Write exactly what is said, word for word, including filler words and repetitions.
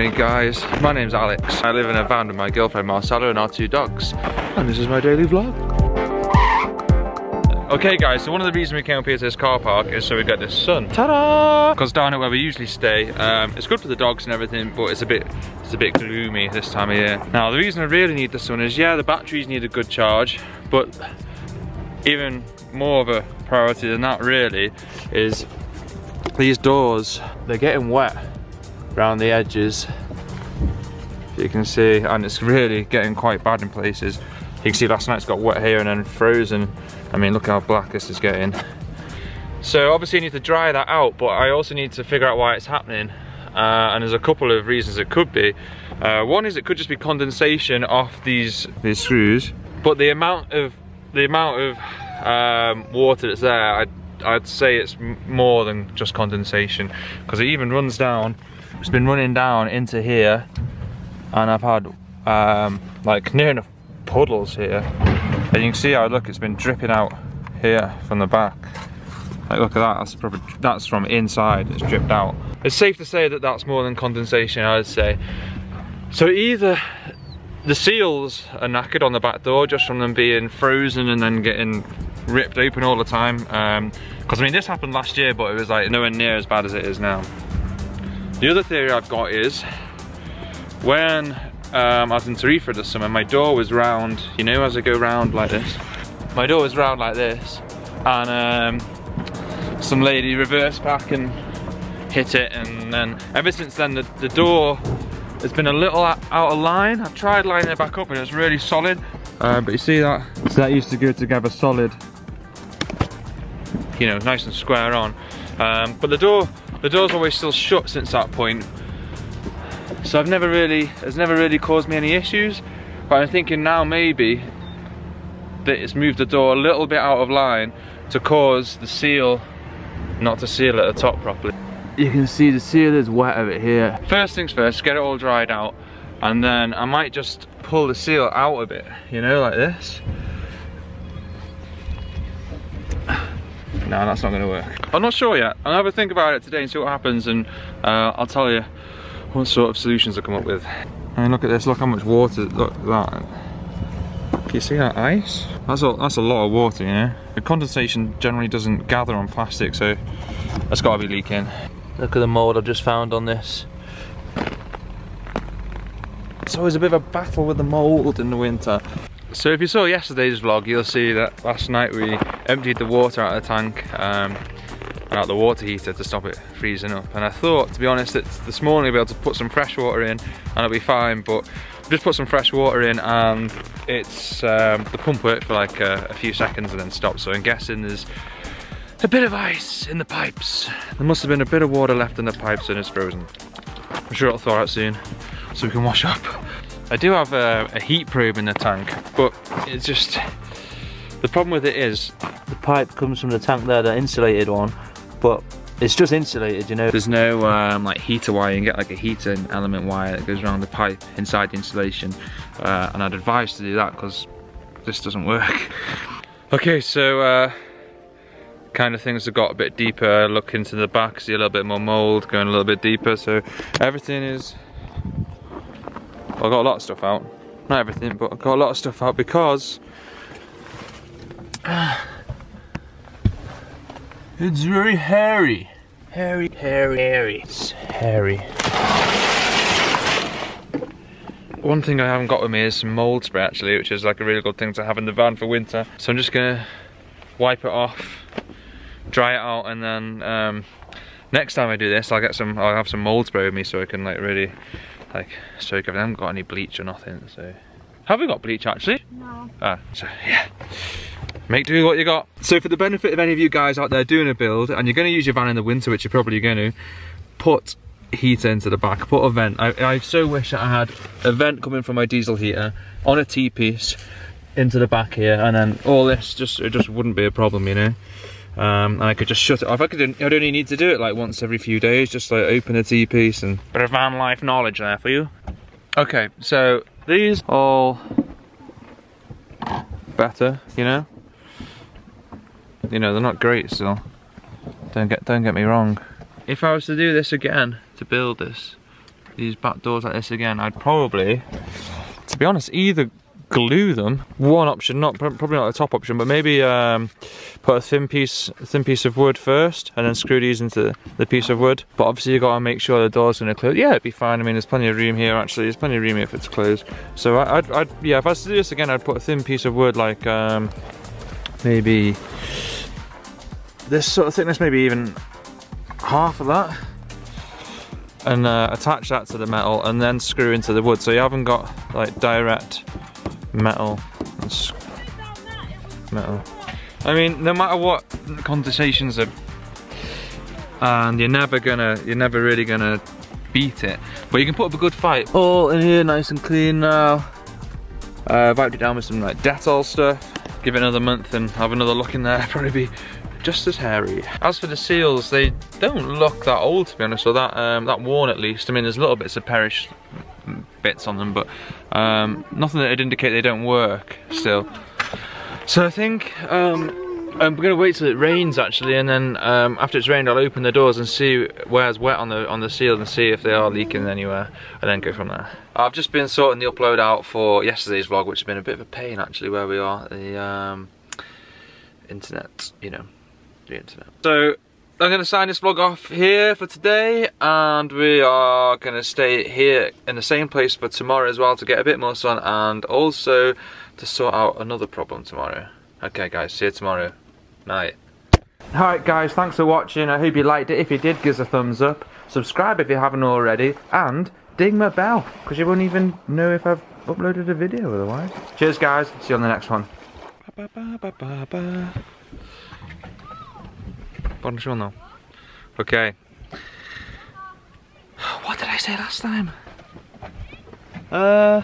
morning guys, my name's Alex. I live in a van with my girlfriend Marcela and our two dogs, and this is my daily vlog. Okay guys, so one of the reasons we came up here to this car park is so we get this sun. Ta-da! Because down at where we usually stay, um, it's good for the dogs and everything, but it's a bit it's a bit gloomy this time of year. Now the reason I really need the sun is, yeah, the batteries need a good charge, but even more of a priority than that really is these doors. They're getting wet around the edges, you can see, and it's really getting quite bad in places. You can see last night's got wet here and then frozen. I mean, look how black this is getting. So obviously I need to dry that out, but I also need to figure out why it's happening. Uh, and there's a couple of reasons it could be. Uh, one is it could just be condensation off these these screws. But the amount of the amount of um, water that's there, I'd, I'd say it's more than just condensation, because it even runs down. It's been running down into here, and I've had um, like near enough puddles here, and you can see how, look, it's been dripping out here from the back. Like, look at that, that's probably, that's from inside, it's dripped out. It's safe to say that that's more than condensation, I'd say. So either the seals are knackered on the back door just from them being frozen and then getting ripped open all the time, because um, I mean, this happened last year, but it was like nowhere near as bad as it is now. The other theory I've got is when Um, I was in Tarifa this summer, my door was round, you know, as I go round like this. My door was round like this, and um, some lady reversed back and hit it, and then ever since then the, the door has been a little out of line. I've tried lining it back up and it was really solid, uh, but you see that? So that used to go together solid, you know, nice and square on. Um, but the door, the door's always still shut since that point. So I've never really, it's never really caused me any issues, but I'm thinking now maybe that it's moved the door a little bit out of line to cause the seal not to seal at the top properly. You can see the seal is wet over here. First things first, get it all dried out, and then I might just pull the seal out a bit, you know, like this. No, that's not going to work. I'm not sure yet. I'll have a think about it today and see what happens, and uh, I'll tell you what sort of solutions I come up with. I mean, look at this, look how much water, look at that. Can you see that ice? That's a, that's a lot of water, you know? The condensation generally doesn't gather on plastic, so that's gotta be leaking. Look at the mold I've just found on this. It's always a bit of a battle with the mold in the winter. So if you saw yesterday's vlog, you'll see that last night we emptied the water out of the tank. Um, out the water heater to stop it freezing up, and I thought, to be honest, that this morning I'll be able to put some fresh water in and it'll be fine, but I've just put some fresh water in, and it's um, the pump worked for like a, a few seconds and then stopped, so I'm guessing there's a bit of ice in the pipes. There must have been a bit of water left in the pipes and it's frozen. I'm sure it'll thaw out soon so we can wash up. I do have a, a heat probe in the tank, but it's just, the problem with it is the pipe comes from the tank there, the insulated one, but it's just insulated, you know. There's no um, like heater wire. You can get like a heater element wire that goes around the pipe inside the insulation, uh, and I'd advise to do that because this doesn't work. Okay, so uh, kind of things have got a bit deeper. Look into the back, see a little bit more mold, going a little bit deeper. So everything is, well, I got a lot of stuff out. Not everything, but I got a lot of stuff out because Uh, it's very hairy. Hairy, hairy, hairy. It's hairy. One thing I haven't got with me is some mold spray actually, which is like a really good thing to have in the van for winter. So I'm just gonna wipe it off, dry it out, and then um, next time I do this, I'll get some. I'll have some mold spray with me so I can like really like soak everything. I haven't got any bleach or nothing. So have we got bleach actually? No. Ah, so yeah. Make do with what you got. So for the benefit of any of you guys out there doing a build, and you're going to use your van in the winter, which you're probably going to, put heater into the back, put a vent. I, I so wish that I had a vent coming from my diesel heater on a T-piece into the back here, and then all this, just it just wouldn't be a problem, you know. Um, and I could just shut it off. I could, I'd only need to do it like once every few days, just like open a T-piece, and bit of van life knowledge there for you. Okay, so these all better, you know. You know, they're not great still. Don't get don't get me wrong. If I was to do this again, to build this, these back doors like this again, I'd probably, to be honest, either glue them. One option, not probably not the top option, but maybe um, put a thin piece, thin piece of wood first, and then screw these into the piece of wood. But obviously, you got to make sure the door's going to close. Yeah, it'd be fine. I mean, there's plenty of room here. Actually, there's plenty of room here if it's closed. So I, I'd, I'd, yeah, if I was to do this again, I'd put a thin piece of wood, like um, maybe this sort of thickness, maybe even half of that, and uh, attach that to the metal, and then screw into the wood. So you haven't got like direct metal and metal. I mean, no matter what the conversations are, and you're never gonna, you're never really gonna beat it, but you can put up a good fight. All in here, nice and clean now. Uh, wiped it down with some like Dettol stuff. Give it another month and have another look in there. Probably be just as hairy. As for the seals, they don't look that old, to be honest, or that um, that worn at least. I mean, there's little bits of perish bits on them, but um, nothing that would indicate they don't work still. So I think um, I'm going to wait till it rains actually, and then um, after it's rained, I'll open the doors and see where's wet on the on the seal and see if they are leaking anywhere, and then go from there. I've just been sorting the upload out for yesterday's vlog, which has been a bit of a pain actually, where we are. The um, internet, you know, the internet. So I'm going to sign this vlog off here for today, and we are going to stay here in the same place for tomorrow as well to get a bit more sun, and also to sort out another problem tomorrow. Okay guys, see you tomorrow. Night. Alright guys, thanks for watching. I hope you liked it. If you did, give us a thumbs up. Subscribe if you haven't already, and ding my bell, because you won't even know if I've uploaded a video otherwise. Cheers guys, see you on the next one. Ba, ba, ba, ba, ba. Okay. What did I say last time? Uh...